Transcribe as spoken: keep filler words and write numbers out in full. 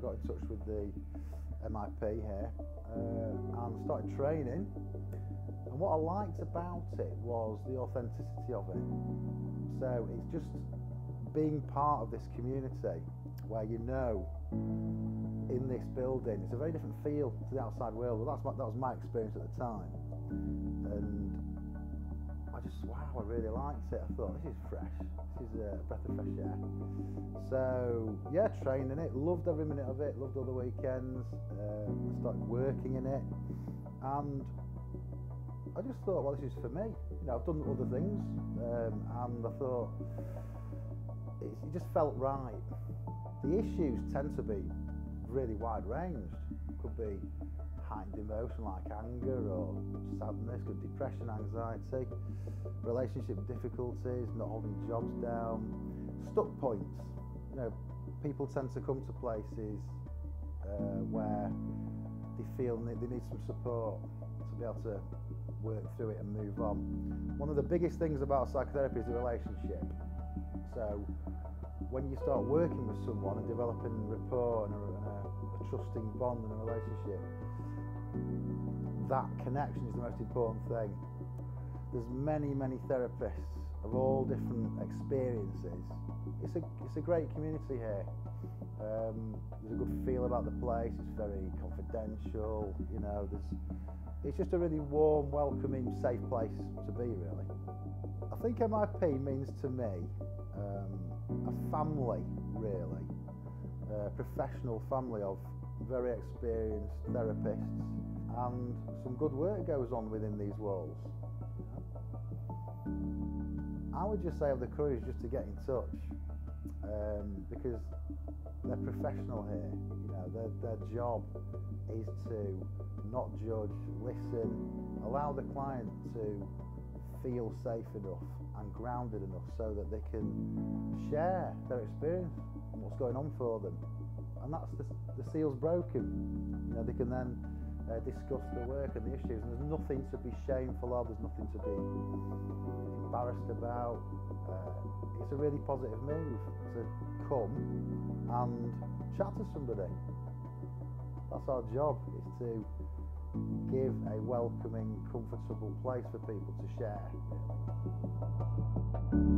got in touch with the M I P here uh, and started training. And what I liked about it was the authenticity of it. So it's just being part of this community where you know in this building, it's a very different feel to the outside world. Well, that's my, that was my experience at the time. And I just, wow, I really liked it. I thought, this is fresh. This is a breath of fresh air. So, yeah, training it. Loved every minute of it. Loved all the weekends. Um, I started working in it. And I just thought, well, this is for me. You know, I've done other things. Um, and I thought, it, it just felt right. The issues tend to be really wide-ranged. Could be heightened emotion like anger or sadness, could depression, anxiety, relationship difficulties, not holding jobs down, stuck points. You know, people tend to come to places uh, where they feel they, they need some support to be able to work through it and move on. One of the biggest things about psychotherapy is the relationship. So when you start working with someone and developing rapport and a, a, a trusting bond and a relationship, that connection is the most important thing. There's many, many therapists of all different experiences. It's a, it's a great community here. Um, there's a good feel about the place, it's very confidential, you know, there's, it's just a really warm, welcoming, safe place to be, really. I think M I P means to me um, a family, really, a professional family of very experienced therapists, and some good work goes on within these walls. I would just say have the courage just to get in touch, um, because they're professional here. You know, their, their job is to not judge, listen, allow the client to feel safe enough and grounded enough so that they can share their experience and what's going on for them. And that's the, the seal's broken. You know, they can then uh, discuss the work and the issues, and there's nothing to be shameful of, there's nothing to be embarrassed about. Uh, it's a really positive move to come and chat to somebody. That's our job, is to give a welcoming, comfortable place for people to share.